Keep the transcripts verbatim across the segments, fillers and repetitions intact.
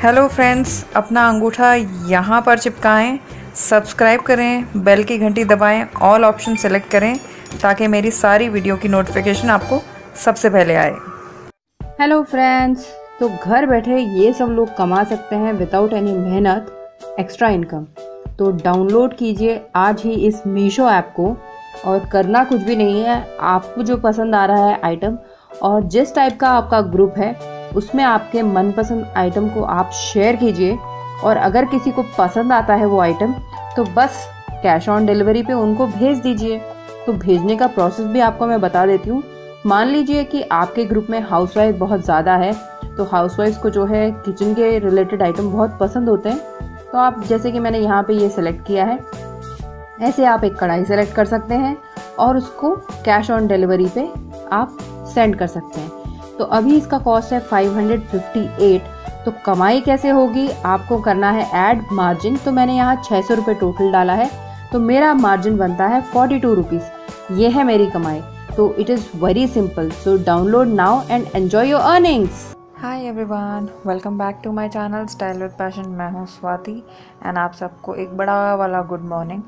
Hello friends, अपना अंगूठा यहाँ पर चिपकाएं, सब्सक्राइब करें, बेल की घंटी दबाएं, ऑल ऑप्शन सेलेक्ट करें ताकि मेरी सारी वीडियो की नोटिफिकेशन आपको सबसे पहले आए। हेलो फ्रेंड्स, तो घर बैठे ये सब लोग कमा सकते हैं विदाउट एनी मेहनत एक्स्ट्रा इनकम। तो डाउनलोड कीजिए आज ही इस मीशो ऐप को, और करना कुछ भी नहीं है, आपको जो पसंद आ रहा है आइटम और जिस टाइप का आपका ग्रुप है उसमें आपके मनपसंद आइटम को आप शेयर कीजिए, और अगर किसी को पसंद आता है वो आइटम तो बस कैश ऑन डिलीवरी पे उनको भेज दीजिए। तो भेजने का प्रोसेस भी आपको मैं बता देती हूँ। मान लीजिए कि आपके ग्रुप में हाउसवाइफ बहुत ज़्यादा है, तो हाउसवाइफ को जो है किचन के रिलेटेड आइटम बहुत पसंद होते हैं। तो आप जैसे कि मैंने यहाँ पे ये सेलेक्ट किया है, ऐसे आप एक कढ़ाई सेलेक्ट कर सकते हैं और उसको कैश ऑन डिलीवरी पे आप सेंड कर सकते हैं। तो अभी इसका कॉस्ट है फाइव हंड्रेड फिफ्टी एट। तो कमाई कैसे होगी, आपको करना है ऐड मार्जिन। तो मैंने यहाँ छः सौ रुपये टोटल डाला है, तो मेरा मार्जिन बनता है फोर्टी टू रुपीज़। ये है मेरी कमाई। तो it is very simple, so download now and enjoy your earnings. Hi everyone, welcome back to my channel style with passion. मैं हूँ स्वाति एंड आप सबको एक बड़ा वाला गुड मॉर्निंग।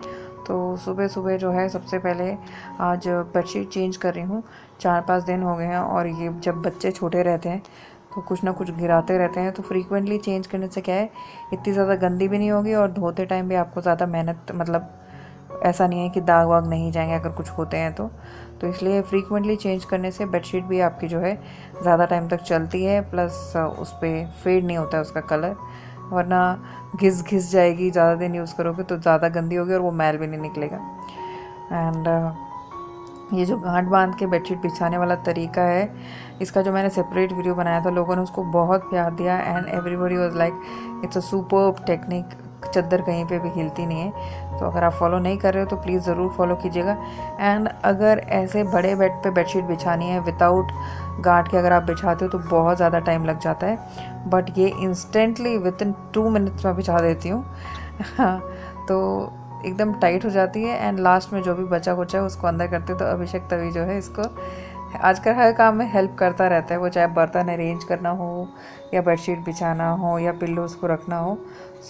तो सुबह सुबह जो है सबसे पहले आज बेडशीट चेंज कर रही हूँ। चार पांच दिन हो गए हैं, और ये जब बच्चे छोटे रहते हैं तो कुछ ना कुछ गिराते रहते हैं, तो फ्रीक्वेंटली चेंज करने से क्या है, इतनी ज़्यादा गंदी भी नहीं होगी और धोते टाइम भी आपको ज़्यादा मेहनत, मतलब ऐसा नहीं है कि दाग वाग नहीं जाएंगे अगर कुछ होते हैं तो। तो इसलिए फ्रीक्वेंटली चेंज करने से बेडशीट भी आपकी जो है ज़्यादा टाइम तक चलती है, प्लस उस पर फेड नहीं होता है उसका कलर, वरना घिस घिस जाएगी। ज़्यादा दिन यूज़ करोगे तो ज़्यादा गंदी होगी और वो मैल भी नहीं निकलेगा। एंड ये जो गांठ बांध के बेडशीट बिछाने वाला तरीका है, इसका जो मैंने सेपरेट वीडियो बनाया था, लोगों ने उसको बहुत प्यार दिया and everybody was like it's a superb technique. चद्दर कहीं पे भी हिलती नहीं है। तो अगर आप फॉलो नहीं कर रहे हो तो प्लीज़ ज़रूर फॉलो कीजिएगा। एंड अगर ऐसे बड़े बेड पे बेडशीट बिछानी है विदाउट गांठ के अगर आप बिछाते हो तो बहुत ज़्यादा टाइम लग जाता है, बट ये instantly within two minutes में बिछा देती हूँ। हाँ, तो एकदम टाइट हो जाती है। एंड लास्ट में जो भी बचा कुचा है उसको अंदर करते हैं। तो अभिषेक तभी जो है इसको आजकल हर काम में हेल्प करता रहता है, वो चाहे बर्तन अरेंज करना हो या बेडशीट बिछाना हो या पिल्लोज़ को रखना हो।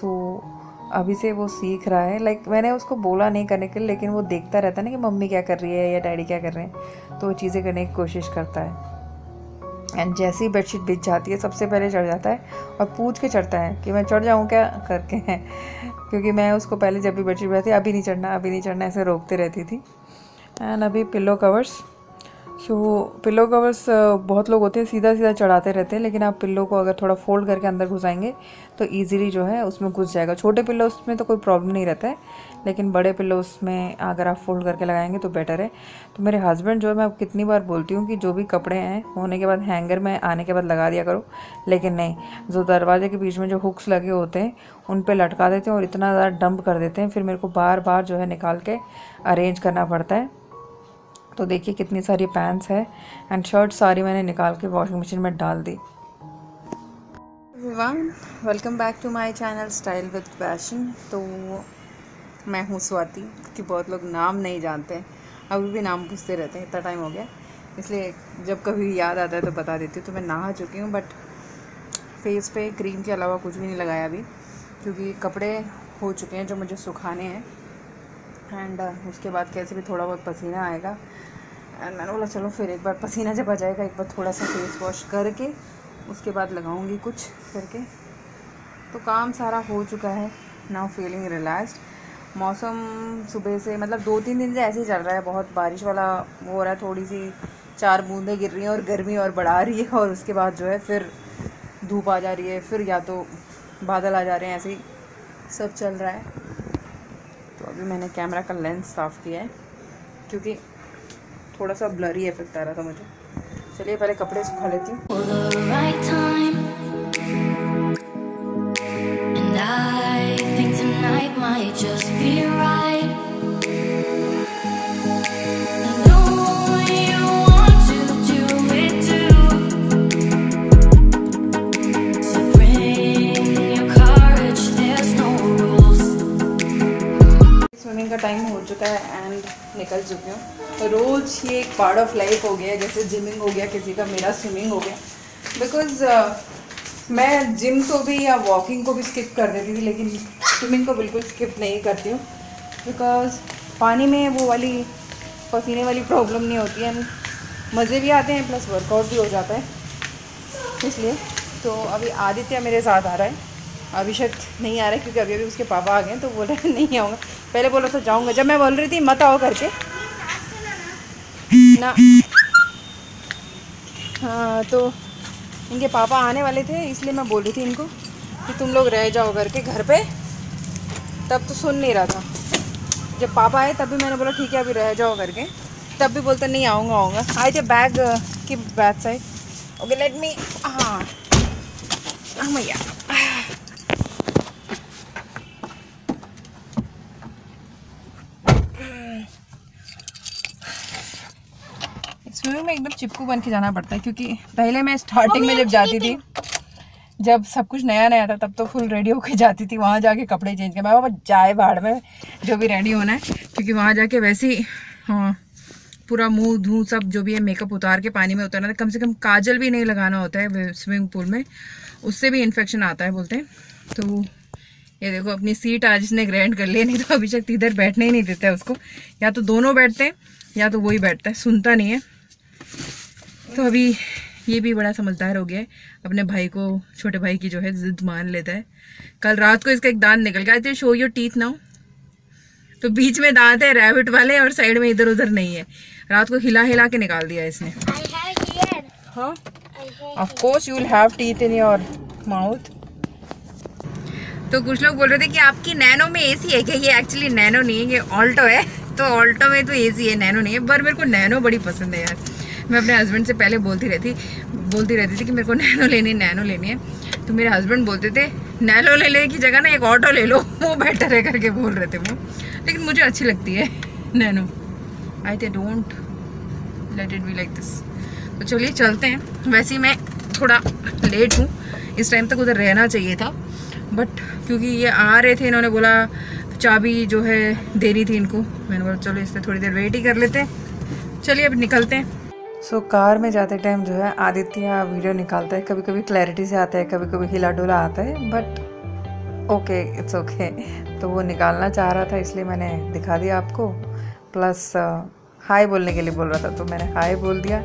सो अभी से वो सीख रहा है। लाइक मैंने उसको बोला नहीं करने के लिए, लेकिन वो देखता रहता है ना कि मम्मी क्या कर रही है या डैडी क्या कर रहे हैं, तो वो चीज़ें करने की कोशिश करता है। एंड जैसी बेडशीट बिछ जाती है सबसे पहले चढ़ जाता है, और पूछ के चढ़ता है कि मैं चढ़ जाऊँ क्या करके क्योंकि मैं उसको पहले जब भी बेडशीट बिछाती अभी नहीं चढ़ना अभी नहीं चढ़ना ऐसे रोकते रहती थी। एंड अभी pillow covers, so pillow covers बहुत लोग होते हैं सीधा सीधा चढ़ाते रहते हैं, लेकिन आप पिल्लो को अगर थोड़ा फोल्ड करके अंदर घुसाएंगे तो ईजिली जो है उसमें घुस जाएगा। छोटे पिल्लोस में तो कोई प्रॉब्लम नहीं रहता है, लेकिन बड़े पिल्लोस में अगर आप फोल्ड करके लगाएंगे तो बेटर है। तो मेरे हस्बैंड जो है, मैं कितनी बार बोलती हूँ कि जो भी कपड़े हैं होने के बाद हैंगर में आने के बाद लगा दिया करो, लेकिन नहीं, जो दरवाजे के बीच में जो हुक्स लगे होते हैं उन पर लटका देते हैं और इतना ज़्यादा डंप कर देते हैं, फिर मेरे को बार बार जो है निकाल के अरेंज करना पड़ता है। तो देखिए कितनी सारी पैंट्स है एंड शर्ट सारी मैंने निकाल के वॉशिंग मशीन में डाल दी। Everyone, welcome back to my channel style with passion. तो मैं हूँ स्वाति, कि बहुत लोग नाम नहीं जानते हैं, अभी भी नाम पूछते रहते हैं, इतना टाइम हो गया, इसलिए जब कभी याद आता है तो बता देती हूँ। तो मैं नहा चुकी हूँ, बट फेस पे क्रीम के अलावा कुछ भी नहीं लगाया अभी, क्योंकि कपड़े हो चुके हैं जो मुझे सुखाने हैं, एंड uh, उसके बाद कैसे भी थोड़ा बहुत पसीना आएगा। एंड मैंने बोला चलो फिर एक बार पसीना जब आ जाएगा एक बार थोड़ा सा फेस वॉश करके उसके बाद लगाऊंगी कुछ करके। तो काम सारा हो चुका है, नाउ फीलिंग रिलैक्स्ड। मौसम सुबह से, मतलब दो तीन दिन से ऐसे ही चल रहा है, बहुत बारिश वाला हो रहा है, थोड़ी सी चार बूंदें गिर रही हैं और गर्मी और बढ़ा रही है, और उसके बाद जो है फिर धूप आ जा रही है, फिर या तो बादल आ जा रहे हैं, ऐसे ही सब चल रहा है। तो अभी मैंने कैमरा का लेंस साफ़ किया है क्योंकि थोड़ा सा ब्लरी इफेक्ट आ रहा था मुझे। चलिए पहले कपड़े सुखा लेती हूँ। स्विमिंग का टाइम हो चुका है एंड निकल चुकी हूँ। तो रोज़ ये एक पार्ट ऑफ लाइफ हो गया है, जैसे जिमिंग हो गया किसी का, मेरा स्विमिंग हो गया, बिकॉज मैं जिम को भी या वॉकिंग को भी स्किप कर देती थी, लेकिन स्विमिंग को बिल्कुल स्किप नहीं करती हूँ, बिकॉज पानी में वो वाली पसीने वाली प्रॉब्लम नहीं होती है, मज़े भी आते हैं प्लस वर्कआउट भी हो जाता है, इसलिए। तो अभी आदित्य मेरे साथ आ रहा है, अभिषेक नहीं आ रहा है क्योंकि अभी अभी उसके पापा आ गए हैं, तो बोल रहे नहीं आऊँगा, पहले बोला तो जाऊँगा, जब मैं बोल रही थी मत आओ करके ना। हाँ, तो इनके पापा आने वाले थे इसलिए मैं बोल रही थी इनको कि तुम लोग रह जाओ करके घर पे, तब तो सुन नहीं रहा था, जब पापा आए तब भी मैंने बोला ठीक है अभी रह जाओ करके, तब भी बोलते नहीं आऊँगा आऊँगा। आई थे बैग की back side, okay let me. हाँ भैया, स्विमिंग में एकदम चिपकू बन के जाना पड़ता है, क्योंकि पहले मैं स्टार्टिंग में जब जाती थी, जब सब कुछ नया नया था, तब तो फुल रेडी होके जाती थी, वहाँ जाके कपड़े चेंज कर, मैं बाबा जाए बाहर में जो भी रेडी होना है, क्योंकि वहाँ जाके वैसे ही हाँ पूरा मुंह धूँ सब जो भी है मेकअप उतार के पानी में उतारना था, कम से कम काजल भी नहीं लगाना होता है स्विमिंग पूल में, उससे भी इन्फेक्शन आता है बोलते हैं। तो ये देखो अपनी सीट आज इसने ग्रहण कर लिया, नहीं तो अभिषेक इधर बैठने ही नहीं देता है उसको, या तो दोनों बैठते हैं या तो वही बैठता है, सुनता नहीं है। तो अभी ये भी बड़ा समझदार हो गया है, अपने भाई को छोटे भाई की जो है जिद मान लेता है। कल रात को इसका एक दांत निकल गया, तो शो योर टीथ नाउ, तो बीच में दांत है रैबिट वाले और साइड में इधर उधर नहीं है, रात को हिला हिला के निकाल दिया इसने। हाँ of course you will have teeth in your mouth. तो कुछ लोग बोल रहे थे कि आपकी नैनो में एसी है क्या, ये एक्चुअली नैनो नहीं है, ये ऑल्टो है, तो ऑल्टो में तो एसी है, नैनो नहीं है, पर मेरे को नैनो बड़ी पसंद है यार। मैं अपने हस्बैंड से पहले बोलती रहती बोलती रहती थी कि मेरे को नैनो लेनी है नैनो लेनी है, तो मेरे हस्बैंड बोलते थे नैनो ले ले की जगह ना एक ऑटो ले लो वो बेटर है करके बोल रहे थे वो, लेकिन मुझे अच्छी लगती है nano. I think don't let it be like this. तो चलिए चलते हैं, वैसे ही मैं थोड़ा लेट हूँ, इस टाइम तक उधर रहना चाहिए था, बट क्योंकि ये आ रहे थे, इन्होंने बोला चाबी जो है देनी थी इनको, मैंने बोला चलो इसमें थोड़ी देर वेट ही कर लेते हैं, चलिए अब निकलते हैं। सो so, कार में जाते टाइम जो है आदित्य वीडियो निकालता है, कभी कभी क्लैरिटी से आता है, कभी कभी हिला डुला आता है, बट ओके इट्स ओके। तो वो निकालना चाह रहा था इसलिए मैंने दिखा दिया आपको, प्लस हाय बोलने के लिए बोल रहा था तो मैंने हाय बोल दिया।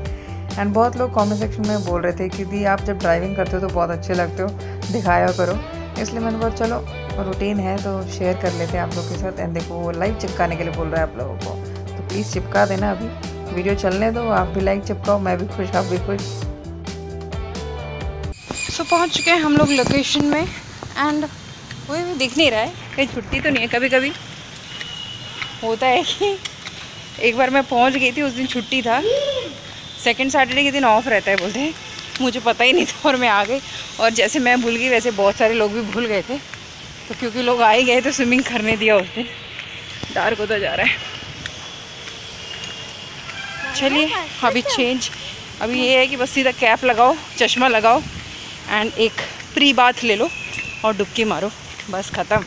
एंड बहुत लोग कमेंट सेक्शन में बोल रहे थे कि दी आप जब ड्राइविंग करते हो तो बहुत अच्छे लगते हो, दिखाया करो, इसलिए मैंने बोला चलो रूटीन है तो शेयर कर लेते हैं आप लोग के साथ। एंड देखो वो लाइक चिपकाने के लिए बोल रहा है आप लोगों को, तो प्लीज़ चिपका देना, अभी वीडियो चलने दो, आप भी लाइक चिपकाओ, मैं भी खुश आप भी खुश। सो so, पहुंच चुके हैं हम लोग लोकेशन में, एंड वो दिख नहीं रहा है कहीं, छुट्टी तो नहीं है, कभी कभी होता है कि एक बार मैं पहुँच गई थी, उस दिन छुट्टी था, सेकेंड सैटरडे के दिन ऑफ रहता है बोलते हैं, मुझे पता ही नहीं था और मैं आ गई, और जैसे मैं भूल गई वैसे बहुत सारे लोग भी भूल गए थे, तो क्योंकि लोग आ ही गए तो स्विमिंग करने दिया उस दिन। डार्क होता जा रहा है, चलिए अभी चेंज, अभी ये है कि बस सीधा कैप लगाओ, चश्मा लगाओ एंड एक प्री बाथ ले लो और डुबकी मारो, बस ख़त्म।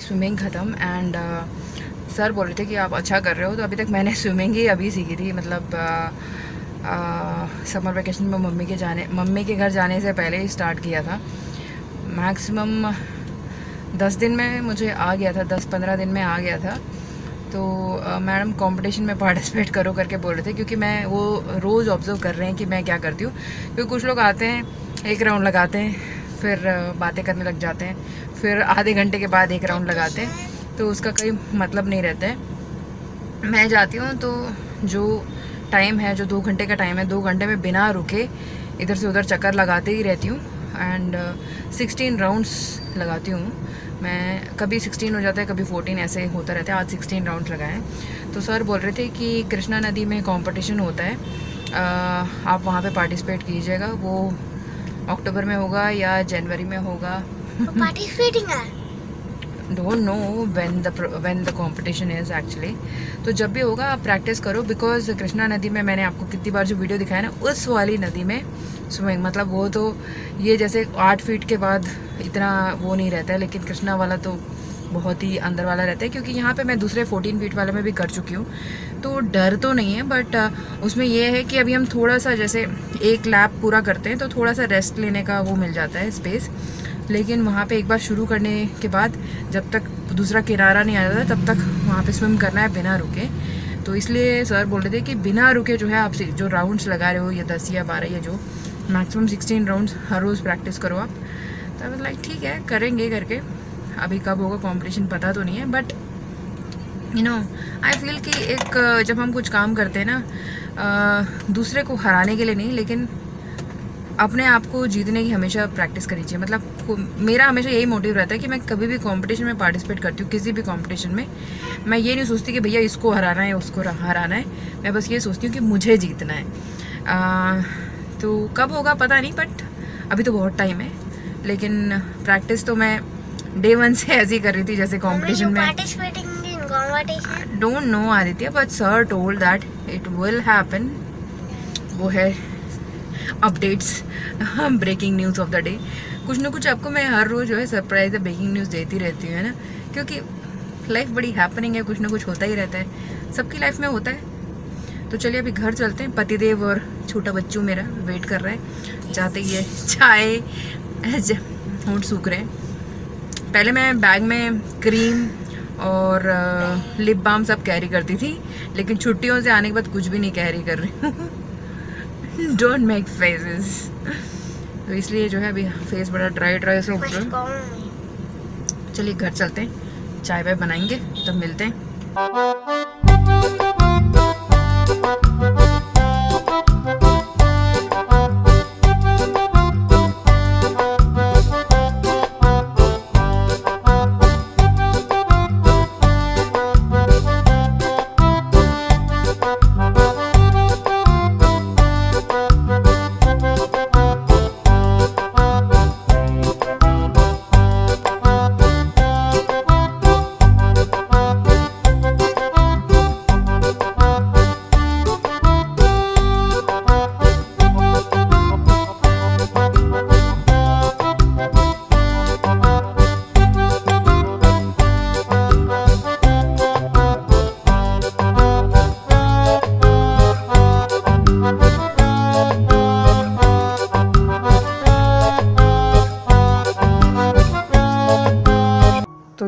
स्विमिंग ख़त्म एंड uh, सर बोल रहे थे कि आप अच्छा कर रहे हो, तो अभी तक मैंने स्विमिंग ही अभी सीखी थी, मतलब समर वेकेशन में मम्मी के जाने मम्मी के घर जाने से पहले ही स्टार्ट किया था। मैक्सिमम दस दिन में मुझे आ गया था, दस पंद्रह दिन में आ गया था। तो मैडम कंपटीशन में पार्टिसिपेट करो करके बोल रहे थे, क्योंकि मैं वो रोज़ ऑब्जर्व कर रहे हैं कि मैं क्या करती हूँ, क्योंकि कुछ लोग आते हैं एक राउंड लगाते हैं, फिर बातें करने लग जाते हैं, फिर आधे घंटे के बाद एक राउंड लगाते हैं, तो उसका कोई मतलब नहीं रहता है। मैं जाती हूँ तो जो टाइम है, जो दो घंटे का टाइम है, दो घंटे में बिना रुके इधर से उधर चक्कर लगाते ही रहती हूँ एंड सिक्सटीन राउंड्स लगाती हूँ मैं, कभी सिक्सटीन हो जाता है कभी फोर्टीन, ऐसे होता रहता है। आज सिक्सटीन राउंड्स लगाए। तो सर बोल रहे थे कि कृष्णा नदी में कॉम्पटिशन होता है, आ, आप वहाँ पर पार्टिसिपेट कीजिएगा, वो अक्टूबर में होगा या जनवरी में होगा। don't know when the when the competition is actually. तो जब भी होगा आप प्रैक्टिस करो, because कृष्णा नदी में मैंने आपको कितनी बार जो वीडियो दिखाया ना, उस वाली नदी में स्विमिंग मतलब वो तो ये जैसे आठ फीट के बाद इतना वो नहीं रहता है, लेकिन कृष्णा वाला तो बहुत ही अंदर वाला रहता है, क्योंकि यहाँ पे मैं दूसरे चौदह फीट वाले में भी कर चुकी हूँ, तो डर तो नहीं है। बट उसमें यह है कि अभी हम थोड़ा सा जैसे एक लैप पूरा करते हैं तो थोड़ा सा रेस्ट लेने का वो मिल जाता है स्पेस, लेकिन वहाँ पे एक बार शुरू करने के बाद जब तक दूसरा किनारा नहीं आ जाता तब तक वहाँ पे स्विम करना है बिना रुके। तो इसलिए सर बोल रहे थे कि बिना रुके जो है आप जो राउंड्स लगा रहे हो या दस या बारह या जो मैक्सिमम सिक्सटीन राउंड्स हर रोज़ प्रैक्टिस करो आप। तो आई वाज लाइक ठीक है करेंगे करके, अभी कब होगा कंपटीशन पता तो नहीं है, but you know I feel कि एक जब हम कुछ काम करते हैं ना दूसरे को हराने के लिए नहीं, लेकिन अपने आप को जीतने की हमेशा प्रैक्टिस करनी चाहिए। मतलब मेरा हमेशा यही मोटिव रहता है कि मैं कभी भी कंपटीशन में पार्टिसिपेट करती हूँ, किसी भी कंपटीशन में मैं ये नहीं सोचती कि भैया इसको हराना है उसको हराना है, मैं बस ये सोचती हूँ कि मुझे जीतना है। आ, तो कब होगा पता नहीं, बट अभी तो बहुत टाइम है, लेकिन प्रैक्टिस तो मैं डे वन से ऐसी कर रही थी जैसे कंपटीशन में। Don't know Aditya, but sir told that it will happen. वो है updates, breaking news of the day, कुछ ना कुछ आपको मैं हर रोज़ जो है सरप्राइज ब्रेकिंग न्यूज़ देती रहती हूँ, है ना, क्योंकि लाइफ बड़ी हैपनिंग है, कुछ ना कुछ होता ही रहता है, सबकी लाइफ में होता है। तो चलिए अभी घर चलते हैं, पतिदेव और छोटा बच्चू मेरा वेट कर रहा है, जाते ही है चाय, होंठ सूख रहे हैं। पहले मैं बैग में क्रीम और लिप बाम सब कैरी करती थी, लेकिन छुट्टियों से आने के बाद कुछ भी नहीं कैरी कर रही हूँ। Don't make faces. तो इसलिए जो है अभी फेस बड़ा ड्राई ड्राई से ऊपर। चलिए घर चलते हैं, चाय वाय बनाएंगे तब तो मिलते हैं।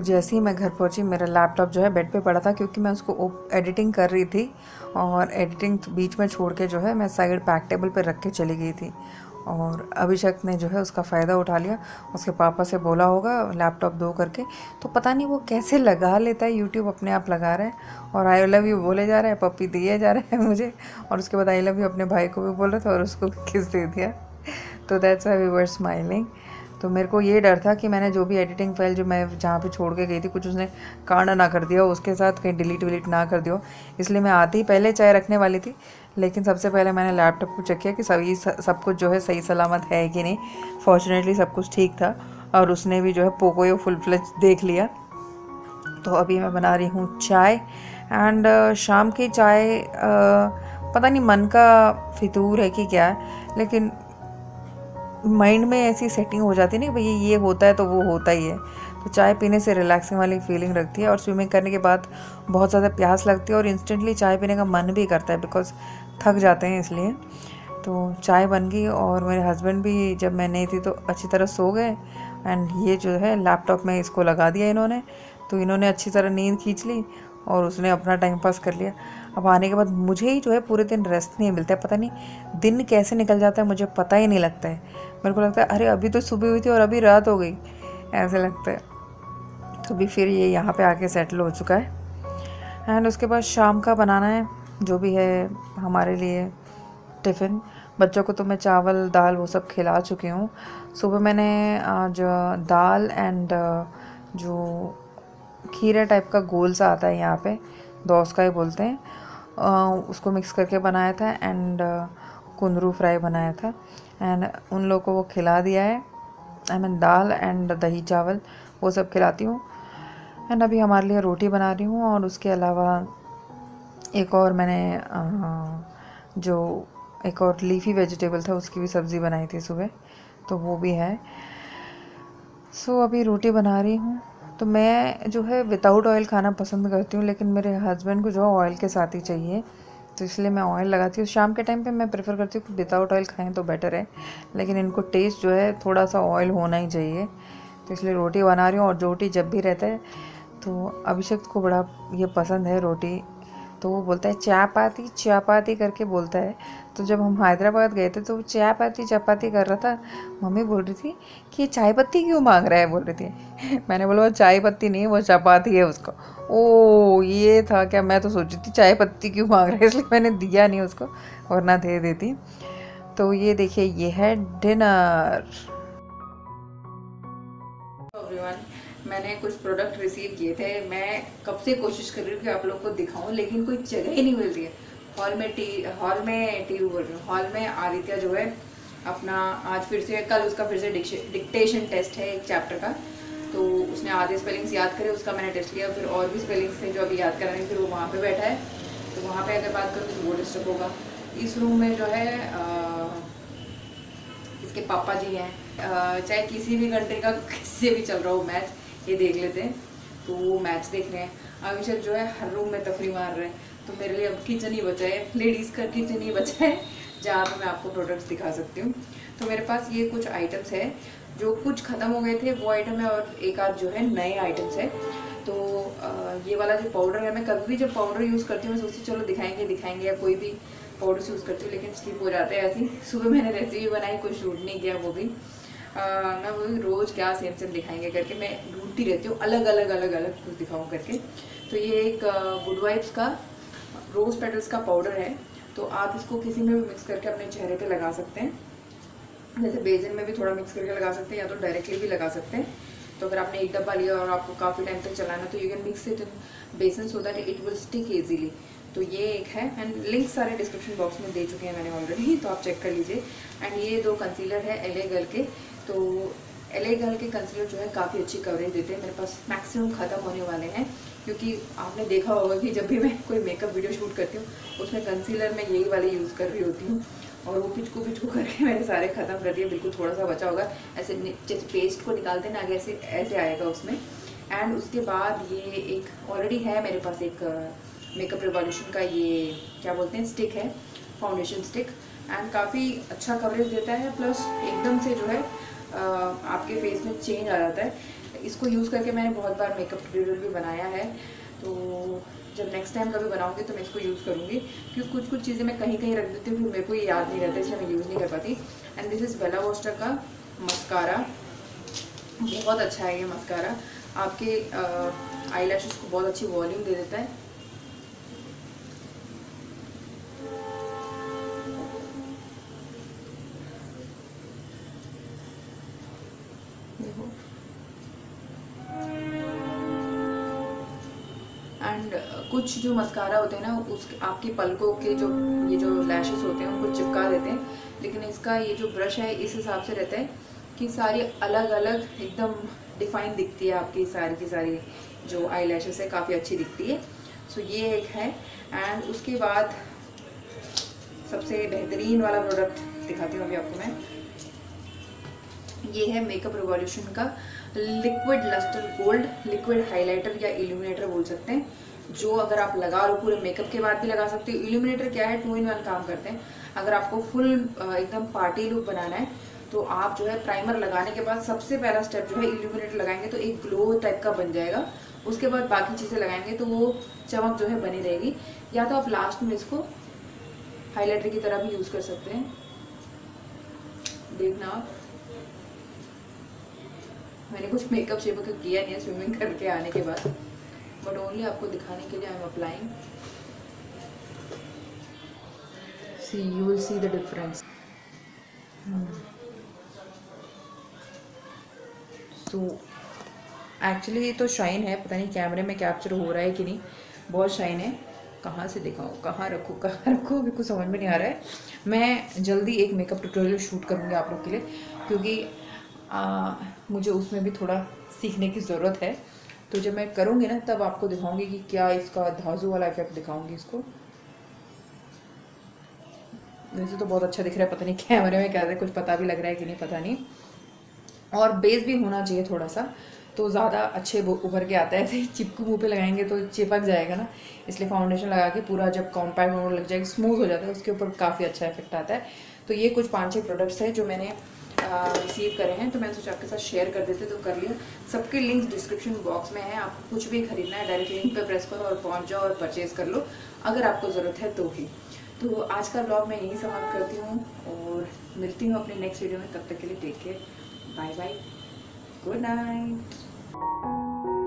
जैसे ही मैं घर पहुंची मेरा लैपटॉप जो है बेड पे पड़ा था, क्योंकि मैं उसको एडिटिंग कर रही थी और एडिटिंग बीच में छोड़ के जो है मैं साइड पैक टेबल पे रख के चली गई थी, और अभिषेक ने जो है उसका फ़ायदा उठा लिया। उसके पापा से बोला होगा लैपटॉप दो करके, तो पता नहीं वो कैसे लगा लेता है, यूट्यूब अपने आप लगा रहा है, और आई लव यू बोले जा रहा है, पप्पी दिए जा रहा है मुझे, और उसके बाद आई लव यू अपने भाई को भी बोल रहा था और उसको किस दे दिया। तो that's why we were smiling. तो मेरे को ये डर था कि मैंने जो भी एडिटिंग फाइल जो मैं जहाँ पे छोड़ के गई थी कुछ उसने कांड ना कर दिया उसके साथ, कहीं डिलीट विलीट ना कर दिया, इसलिए मैं आते ही पहले चाय रखने वाली थी, लेकिन सबसे पहले मैंने लैपटॉप को चेक किया कि सभी सब कुछ जो है सही सलामत है कि नहीं। फॉर्चुनेटली सब कुछ ठीक था, और उसने भी जो है पोको फुल फ्लेज देख लिया। तो अभी मैं बना रही हूँ चाय, एंड शाम की चाय पता नहीं मन का फितूर है कि क्या है, लेकिन माइंड में ऐसी सेटिंग हो जाती है ना भैया ये होता है तो वो होता ही है। तो चाय पीने से रिलैक्सिंग वाली फीलिंग रखती है, और स्विमिंग करने के बाद बहुत ज़्यादा प्यास लगती है और इंस्टेंटली चाय पीने का मन भी करता है, बिकॉज थक जाते हैं इसलिए। तो चाय बन गई, और मेरे हस्बैंड भी जब मैं नहीं थी तो अच्छी तरह सो गए, एंड ये जो है लैपटॉप में इसको लगा दिया इन्होंने, तो इन्होंने अच्छी तरह नींद खींच ली और उसने अपना टाइम पास कर लिया। अब आने के बाद मुझे ही जो है पूरे दिन रेस्ट नहीं मिलता है, पता नहीं दिन कैसे निकल जाता है मुझे पता ही नहीं लगता है। मेरे को लगता है अरे अभी तो सुबह हुई थी और अभी रात हो गई, ऐसे लगता है। तो भी फिर ये यहाँ पे आके सेटल हो चुका है, एंड उसके बाद शाम का बनाना है जो भी है हमारे लिए टिफ़िन। बच्चों को तो मैं चावल दाल वो सब खिला चुकी हूँ। सुबह मैंने आज दाल एंड जो खीरा टाइप का गोल सा आता है यहाँ पे दोस का ही बोलते हैं, आ, उसको मिक्स करके बनाया था, एंड कुंदरू फ्राई बनाया था, एंड उन लोगों को वो खिला दिया है। आई मीन दाल एंड दही चावल वो सब खिलाती हूँ, एंड अभी हमारे लिए रोटी बना रही हूँ। और उसके अलावा एक और मैंने आ, जो एक और लीफी वेजिटेबल था उसकी भी सब्ज़ी बनाई थी सुबह, तो वो भी है। सो so, अभी रोटी बना रही हूँ। तो मैं जो है विदाउट ऑयल खाना पसंद करती हूँ, लेकिन मेरे हस्बैंड को जो है ऑयल के साथ ही चाहिए, तो इसलिए मैं ऑयल लगाती हूँ। शाम के टाइम पे मैं प्रेफर करती हूँ कि विदाउट ऑयल खाएं तो बेटर है, लेकिन इनको टेस्ट जो है थोड़ा सा ऑयल होना ही चाहिए, तो इसलिए रोटी बना रही हूँ। और रोटी जब भी रहता है तो अभिषेक को बड़ा ये पसंद है रोटी, तो वो बोलता है चपाती चपाती करके बोलता है। तो जब हम हैदराबाद गए थे तो वो चपाती चपाती कर रहा था। मम्मी बोल रही थी कि ये चाय पत्ती क्यों मांग रहा है, बोल रही थी। मैंने बोला वो चाय पत्ती नहीं, वो चपाती है उसको। ओ ये था क्या, मैं तो सोच रही थी चाय पत्ती क्यों मांग रहा है, इसलिए मैंने दिया नहीं उसको, वरना दे देती। तो ये देखिए, ये है डिनर। मैंने कुछ प्रोडक्ट रिसीव किए थे। मैं कब से कोशिश कर रही हूँ कि आप लोग को दिखाऊं, लेकिन कोई जगह ही नहीं मिल रही है। हॉल में टी हॉल में टी वी बोल रही हूँ, हॉल में आदित्य जो है अपना आज फिर से, कल उसका फिर से डिक्टेशन टेस्ट है एक चैप्टर का, तो उसने आधे स्पेलिंग्स याद करे, उसका मैंने टेस्ट लिया। फिर और भी स्पेलिंग्स थे जो अभी याद कराने, फिर वो वहाँ पर बैठा है, तो वहाँ पर अगर बात करूँ तो वो डिस्टर्ब होगा। इस रूम में जो है आ, इसके पापा जी हैं, चाहे किसी भी कंट्री का किससे भी चल रहा हो मैच, ये देख लेते हैं, तो वो मैच देख रहे हैं। अभिषेक जो है हर रूम में तफरी मार रहे हैं, तो मेरे लिए अब किचन ही बचा है, लेडीज़ का किचन ही बचा है, जहाँ पर मैं आपको प्रोडक्ट्स दिखा सकती हूँ। तो मेरे पास ये कुछ आइटम्स है, जो कुछ ख़त्म हो गए थे वो आइटम है, और एक आध जो है नए आइटम्स है। तो ये वाला जो पाउडर है, मैं कभी भी जब पाउडर यूज़ करती हूँ मैं सोचती चलो दिखाएंगे दिखाएंगे या कोई भी पाउडर्स यूज़ करती हूँ, लेकिन स्लिप हो जाते हैं। ऐसी सुबह मैंने रेसिपी बनाई, कोई शूट नहीं किया, वो भी मैं वो रोज़ क्या सेम सेम दिखाएंगे करके मैं ढूंढती रहती हूँ, अलग अलग अलग अलग कुछ दिखाऊँ करके। तो ये एक गुड वाइब्स का रोज़ पेटल्स का पाउडर है, तो आप इसको किसी में भी मिक्स करके अपने चेहरे पे लगा सकते हैं, जैसे बेसन में भी थोड़ा मिक्स करके लगा सकते हैं, या तो डायरेक्टली भी लगा सकते हैं। तो अगर आपने एक डब्बा लिया और आपको काफ़ी टाइम तक चलाना, तो you can mix it in besan so that it will stick easily. तो ये एक है, एंड लिंक सारे डिस्क्रिप्शन बॉक्स में दे चुके हैं मैंने ऑलरेडी, तो आप चेक कर लीजिए। एंड ये दो कंसीलर है एल ए गर्ल के, तो एल ए गर्ल के कंसीलर जो है काफ़ी अच्छी कवरेज देते हैं। मेरे पास मैक्सिमम ख़त्म होने वाले हैं, क्योंकि आपने देखा होगा कि जब भी मैं कोई मेकअप वीडियो शूट करती हूँ उसमें कंसीलर मैं यही वाले यूज़ कर रही होती हूँ, और वो पिचकू पिचकू करके मैंने सारे ख़त्म कर दिए। बिल्कुल थोड़ा सा बचा होगा, ऐसे जैसे पेस्ट को निकालते ना, आगे ऐसे ऐसे आएगा उसमें। एंड उसके बाद ये एक ऑलरेडी है मेरे पास, एक मेकअप रिवॉल्यूशन का ये क्या बोलते हैं स्टिक है, फाउंडेशन स्टिक, एंड काफ़ी अच्छा कवरेज देता है, प्लस एकदम से जो है आ, आपके फेस में चेंज आ जाता है। इसको यूज़ करके मैंने बहुत बार मेकअप ट्यूटोरियल भी बनाया है, तो जब नेक्स्ट टाइम कभी बनाऊंगी तो मैं इसको यूज़ करूँगी, क्योंकि कुछ कुछ चीज़ें मैं कहीं कहीं रख देती हूँ, फिर मेरे को ये याद नहीं रहता, इसलिए मैं यूज़ नहीं कर पाती। And this is Bella Voste का मस्कारा, बहुत अच्छा है ये मस्कारा, आपके आई लैशेज़ को बहुत अच्छी वॉल्यूम दे देता है। एंड कुछ जो मस्कारा होते हैं ना, उसके आपकी पलकों के जो ये जो लैशेस होते हैं उनको चिपका देते हैं, लेकिन इसका ये जो ब्रश है इस हिसाब से रहता है कि सारी अलग अलग एकदम डिफाइन दिखती है, आपकी सारी की सारी जो आई लैशेस है काफ़ी अच्छी दिखती है। सो so, ये एक है। एंड उसके बाद सबसे बेहतरीन वाला प्रोडक्ट दिखाती हूँ अभी आपको मैं, ये है मेकअप रिवॉल्यूशन का liquid lustre gold liquid highlighter या इल्यूमिनेटर बोल सकते हैं, जो अगर आप लगा लो पूरे मेकअप के बाद भी लगा सकते हो। इल्यूमिनेटर क्या है, टू इन वन काम करते हैं। अगर आपको फुल एकदम पार्टी लुक बनाना है तो आप जो है प्राइमर लगाने के बाद सबसे पहला स्टेप जो है इल्यूमिनेटर लगाएंगे, तो एक ग्लो टाइप का बन जाएगा। उसके बाद बाकी चीज़ें लगाएंगे तो वो चमक जो है बनी रहेगी, या तो आप लास्ट में इसको हाईलाइटर की तरह भी यूज़ कर सकते हैं। देखना आप, मैंने कुछ मेकअप शेप का किया नहीं है स्विमिंग करके आने के बाद, बट ओनली आपको दिखाने के लिए I am applying. See you will see the difference. So actually ये तो शाइन है, पता नहीं कैमरे में कैप्चर हो रहा है कि नहीं, बहुत शाइन है। कहाँ से दिखाऊँ, कहाँ रखूँ कहाँ रखूँ मेरे को समझ में नहीं आ रहा है। मैं जल्दी एक मेकअप ट्यूटोरियल शूट करूँगी आप लोग के लिए, क्योंकि आ, मुझे उसमें भी थोड़ा सीखने की ज़रूरत है, तो जब मैं करूँगी ना तब आपको दिखाऊंगी कि क्या इसका धाजू वाला इफेक्ट दिखाऊंगी इसको। वैसे तो बहुत अच्छा दिख रहा है, पता नहीं कैमरे में क्या है, कुछ पता भी लग रहा है कि नहीं पता नहीं। और बेस भी होना चाहिए थोड़ा सा, तो ज़्यादा अच्छे उभर के आता है। ऐसे चिपकू मुँह पे लगाएंगे तो चिपक जाएगा ना, इसलिए फाउंडेशन लगा के पूरा जब कॉम्पैक्ट होने लग जाएगा स्मूथ हो जाता है, उसके ऊपर काफ़ी अच्छा इफेक्ट आता है। तो ये कुछ पाँच छः प्रोडक्ट्स हैं जो मैंने रिसीव करे हैं, तो मैंने सोचा आपके साथ शेयर कर देते तो कर लिया। सबके लिंक्स डिस्क्रिप्शन बॉक्स में है, आपको कुछ भी खरीदना है डायरेक्ट लिंक पर प्रेस करो और पहुँच जाओ और परचेज़ कर लो अगर आपको ज़रूरत है तो ही। तो आज का ब्लॉग मैं यहीं समाप्त करती हूँ और मिलती हूँ अपने नेक्स्ट वीडियो में। तब तक के लिए take care, bye bye, good night.